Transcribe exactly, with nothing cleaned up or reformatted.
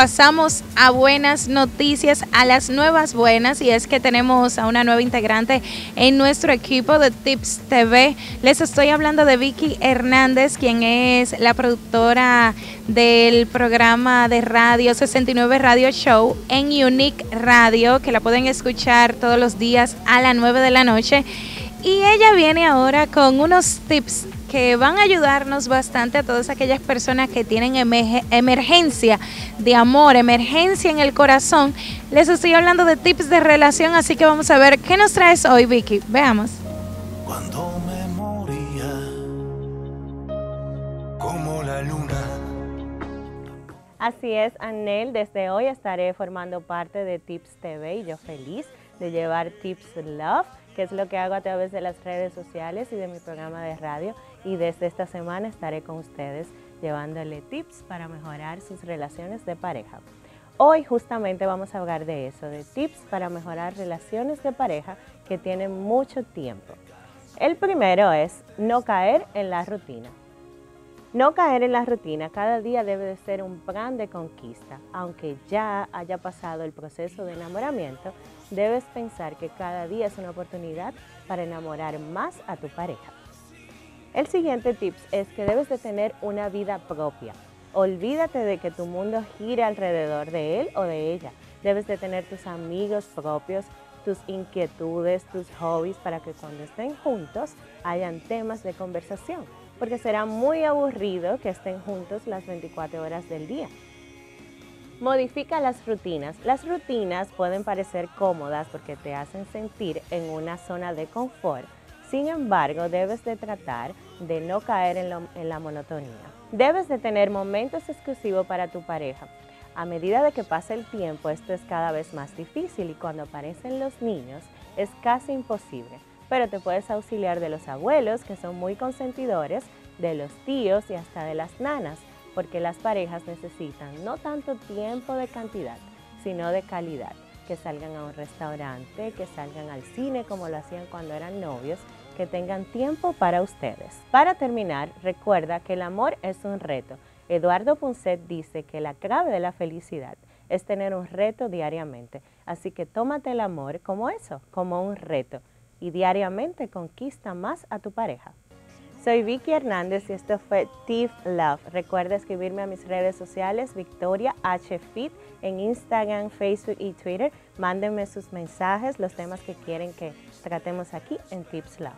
pasamos a buenas noticias, a las nuevas buenas, y es que tenemos a una nueva integrante en nuestro equipo de Tips T V. Les estoy hablando de Vicky Hernández, quien es la productora del programa de radio sesenta y nueve Radio Show en Unique Radio, que la pueden escuchar todos los días a las nueve de la noche. Y ella viene ahora con unos tips que van a ayudarnos bastante a todas aquellas personas que tienen emergencia de amor, emergencia en el corazón. Les estoy hablando de tips de relación, así que vamos a ver qué nos traes hoy, Vicky. Veamos. Cuando me moría, como la luna. Así es, Annel, desde hoy estaré formando parte de Tips T V y yo feliz de llevar Tips Love, que es lo que hago a través de las redes sociales y de mi programa de radio, y desde esta semana estaré con ustedes llevándole tips para mejorar sus relaciones de pareja. Hoy justamente vamos a hablar de eso, de tips para mejorar relaciones de pareja que tienen mucho tiempo. El primero es no caer en la rutina. No caer en la rutina, cada día debe de ser un plan de conquista. Aunque ya haya pasado el proceso de enamoramiento, debes pensar que cada día es una oportunidad para enamorar más a tu pareja. El siguiente tips es que debes de tener una vida propia. Olvídate de que tu mundo gire alrededor de él o de ella. Debes de tener tus amigos propios, tus inquietudes, tus hobbies, para que cuando estén juntos hayan temas de conversación, porque será muy aburrido que estén juntos las veinticuatro horas del día. Modifica las rutinas. Las rutinas pueden parecer cómodas porque te hacen sentir en una zona de confort. Sin embargo, debes de tratar de no caer en, lo, en la monotonía. Debes de tener momentos exclusivos para tu pareja. A medida de que pasa el tiempo, esto es cada vez más difícil y cuando aparecen los niños es casi imposible. Pero te puedes auxiliar de los abuelos, que son muy consentidores, de los tíos y hasta de las nanas, porque las parejas necesitan no tanto tiempo de cantidad, sino de calidad. Que salgan a un restaurante, que salgan al cine como lo hacían cuando eran novios, que tengan tiempo para ustedes. Para terminar, recuerda que el amor es un reto. Eduardo Punset dice que la clave de la felicidad es tener un reto diariamente. Así que tómate el amor como eso, como un reto. Y diariamente conquista más a tu pareja. Soy Vicky Hernández y esto fue Tips Love. Recuerda escribirme a mis redes sociales, Victoria H. Fit, en Instagram, Facebook y Twitter. Mándenme sus mensajes, los temas que quieren que tratemos aquí en Tips Love.